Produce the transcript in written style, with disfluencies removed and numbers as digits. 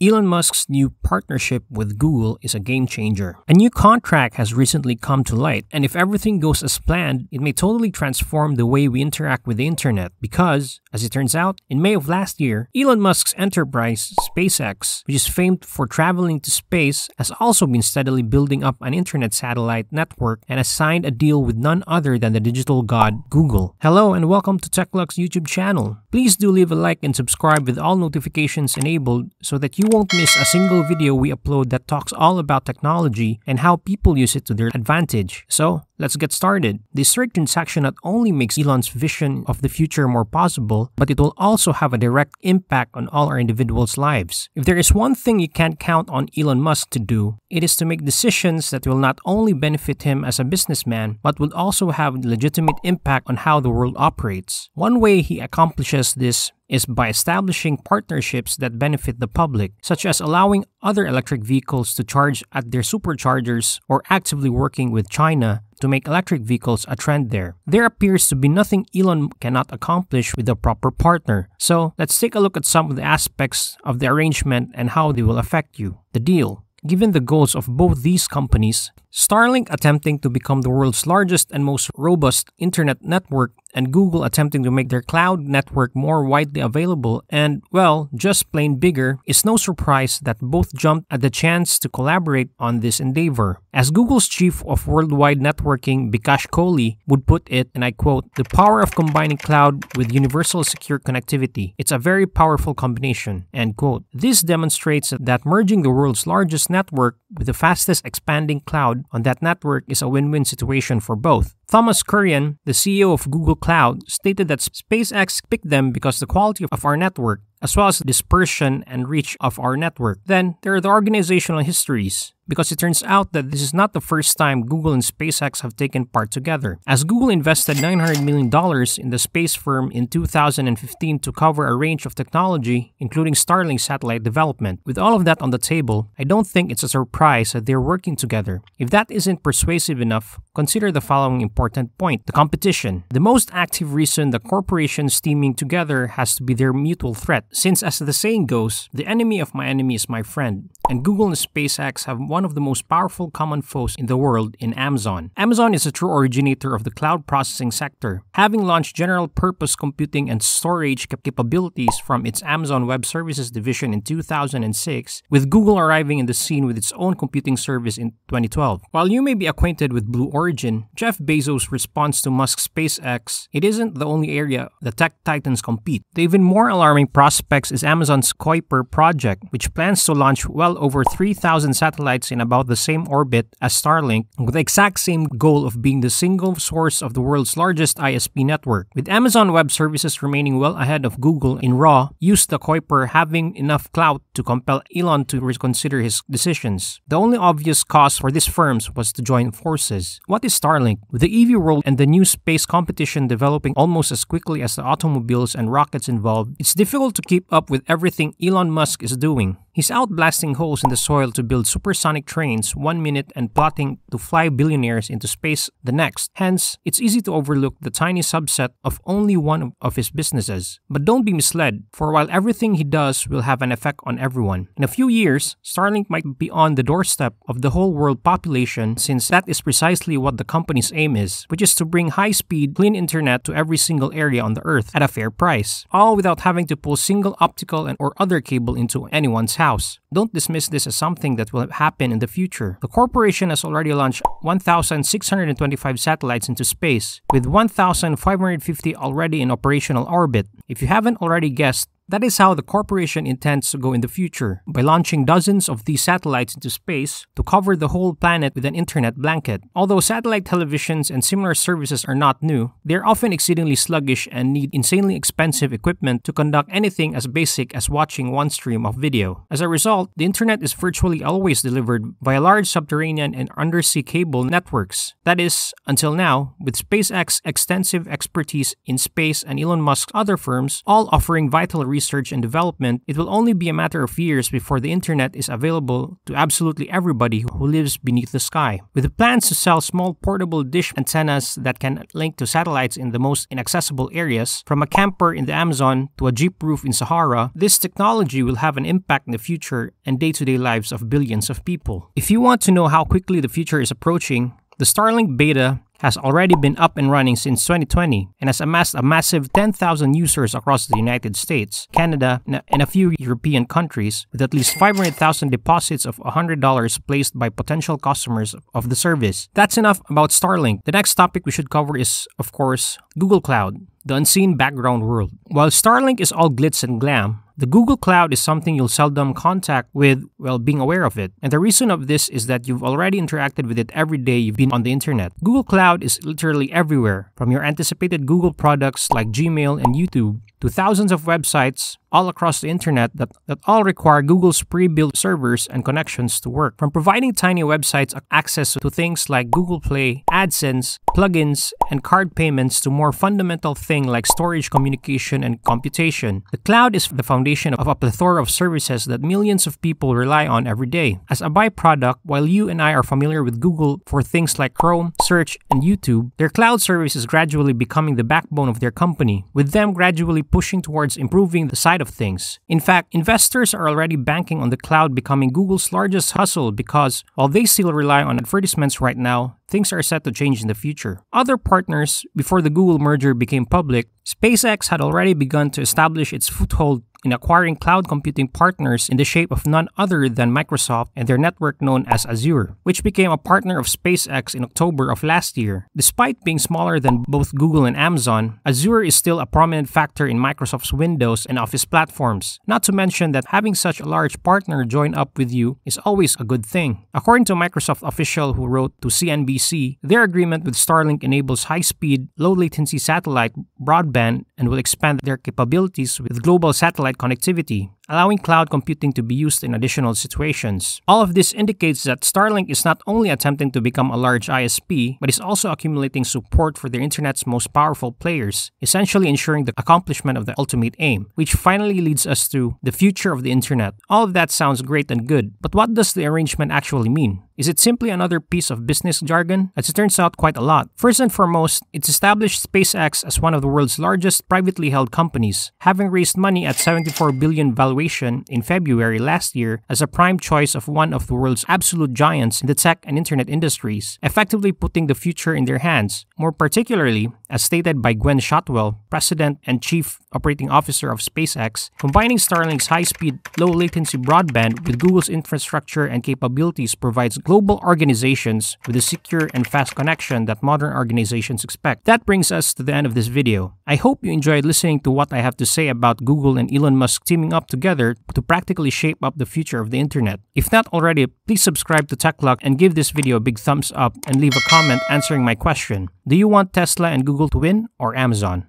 Elon Musk's new partnership with Google is a game changer. A new contract has recently come to light, and if everything goes as planned, it may totally transform the way we interact with the internet because, as it turns out, in May of last year, Elon Musk's enterprise, SpaceX, which is famed for traveling to space, has also been steadily building up an internet satellite network and has signed a deal with none other than the digital god, Google. Hello and welcome to TechLux YouTube channel. Please do leave a like and subscribe with all notifications enabled so that you won't miss a single video we upload that talks all about technology and how people use it to their advantage. So, let's get started. This third transaction not only makes Elon's vision of the future more possible, but it will also have a direct impact on all our individuals' lives. If there is one thing you can't count on Elon Musk to do, it is to make decisions that will not only benefit him as a businessman, but will also have legitimate impact on how the world operates. One way he accomplishes this is by establishing partnerships that benefit the public, such as allowing other electric vehicles to charge at their superchargers or actively working with China to make electric vehicles a trend there. There appears to be nothing Elon cannot accomplish with a proper partner. So let's take a look at some of the aspects of the arrangement and how they will affect you. The deal. Given the goals of both these companies, Starlink attempting to become the world's largest and most robust internet network, and Google attempting to make their cloud network more widely available and, well, just plain bigger, it's no surprise that both jumped at the chance to collaborate on this endeavor. As Google's chief of worldwide networking, Bikash Kohli, would put it, and I quote, "The power of combining cloud with universal secure connectivity. It's a very powerful combination," end quote. This demonstrates that merging the world's largest network with the fastest expanding cloud on that network is a win-win situation for both. Thomas Kurian, the CEO of Google Cloud, stated that SpaceX picked them because the quality of our network, as well as the dispersion and reach of our network. Then, there are the organizational histories, because it turns out that this is not the first time Google and SpaceX have taken part together, as Google invested $900 million in the space firm in 2015 to cover a range of technology, including Starlink satellite development. With all of that on the table, I don't think it's a surprise that they're working together. If that isn't persuasive enough, consider the following important point. The competition. The most active reason the corporations teaming together has to be their mutual threat, since, as the saying goes, the enemy of my enemy is my friend. And Google and SpaceX have one of the most powerful common foes in the world in Amazon. Amazon is a true originator of the cloud processing sector, having launched general-purpose computing and storage capabilities from its Amazon Web Services division in 2006, with Google arriving in the scene with its own computing service in 2012. While you may be acquainted with Blue Origin, Jeff Bezos' response to Musk's SpaceX, it isn't the only area the tech titans compete. The even more alarming prospects is Amazon's Kuiper project, which plans to launch well over 3,000 satellites in about the same orbit as Starlink, with the exact same goal of being the single source of the world's largest ISP network. With Amazon Web Services remaining well ahead of Google in raw use, the Kuiper having enough clout to compel Elon to reconsider his decisions. The only obvious cause for these firms was to join forces. What is Starlink? With the EV world and the new space competition developing almost as quickly as the automobiles and rockets involved, it's difficult to keep up with everything Elon Musk is doing. He's out blasting holes in the soil to build supersonic trains one minute and plotting to fly billionaires into space the next. Hence, it's easy to overlook the tiny subset of only one of his businesses. But don't be misled, for while everything he does will have an effect on everyone, in a few years, Starlink might be on the doorstep of the whole world population, since that is precisely what the company's aim is, which is to bring high-speed, clean internet to every single area on the earth at a fair price, all without having to pull single optical or other cable into anyone's house. Don't dismiss this as something that will happen in the future. The corporation has already launched 1,625 satellites into space, with 1,550 already in operational orbit. If you haven't already guessed, that is how the corporation intends to go in the future, by launching dozens of these satellites into space to cover the whole planet with an internet blanket. Although satellite televisions and similar services are not new, they are often exceedingly sluggish and need insanely expensive equipment to conduct anything as basic as watching one stream of video. As a result, the internet is virtually always delivered via large subterranean and undersea cable networks. That is, until now, with SpaceX's extensive expertise in space and Elon Musk's other firms all offering vital resources research and development, it will only be a matter of years before the internet is available to absolutely everybody who lives beneath the sky. With the plans to sell small portable dish antennas that can link to satellites in the most inaccessible areas, from a camper in the Amazon to a jeep roof in Sahara, this technology will have an impact in the future and day-to-day lives of billions of people. If you want to know how quickly the future is approaching, the Starlink beta has already been up and running since 2020 and has amassed a massive 10,000 users across the United States, Canada, and a few European countries, with at least 500,000 deposits of $100 placed by potential customers of the service. That's enough about Starlink. The next topic we should cover is, of course, Google Cloud, the unseen background world. While Starlink is all glitz and glam, the Google Cloud is something you'll seldom contact with while being aware of it. And the reason of this is that you've already interacted with it every day you've been on the internet. Google Cloud is literally everywhere, from your anticipated Google products like Gmail and YouTube, to thousands of websites all across the internet that all require Google's pre-built servers and connections to work. From providing tiny websites access to things like Google Play, AdSense, plugins, and card payments to more fundamental things like storage, communication, and computation, the cloud is the foundation of a plethora of services that millions of people rely on every day. As a byproduct, while you and I are familiar with Google for things like Chrome, Search, and YouTube, their cloud service is gradually becoming the backbone of their company, with them gradually pushing towards improving the side of things. In fact, investors are already banking on the cloud becoming Google's largest hustle because, while they still rely on advertisements right now, things are set to change in the future. Other partners, before the Google merger became public, SpaceX had already begun to establish its foothold in acquiring cloud computing partners in the shape of none other than Microsoft and their network known as Azure, which became a partner of SpaceX in October of last year. Despite being smaller than both Google and Amazon, Azure is still a prominent factor in Microsoft's Windows and Office platforms. Not to mention that having such a large partner join up with you is always a good thing. According to a Microsoft official who wrote to CNBC, their agreement with Starlink enables high-speed, low-latency satellite broadband and will expand their capabilities with global satellite connectivity, allowing cloud computing to be used in additional situations. All of this indicates that Starlink is not only attempting to become a large ISP, but is also accumulating support for the internet's most powerful players, essentially ensuring the accomplishment of the ultimate aim, which finally leads us to the future of the internet. All of that sounds great and good, but what does the arrangement actually mean? Is it simply another piece of business jargon? As it turns out, quite a lot. First and foremost, it's established SpaceX as one of the world's largest privately held companies, having raised money at $74 billion valuation in February last year as a prime choice of one of the world's absolute giants in the tech and internet industries, effectively putting the future in their hands. More particularly, as stated by Gwen Shotwell, President and Chief Operating Officer of SpaceX, combining Starlink's high-speed, low-latency broadband with Google's infrastructure and capabilities provides global organizations with a secure and fast connection that modern organizations expect. That brings us to the end of this video. I hope you enjoyed listening to what I have to say about Google and Elon Musk teaming up together to practically shape up the future of the internet. If not already, please subscribe to TechLux and give this video a big thumbs up and leave a comment answering my question. Do you want Tesla and Google to win or Amazon?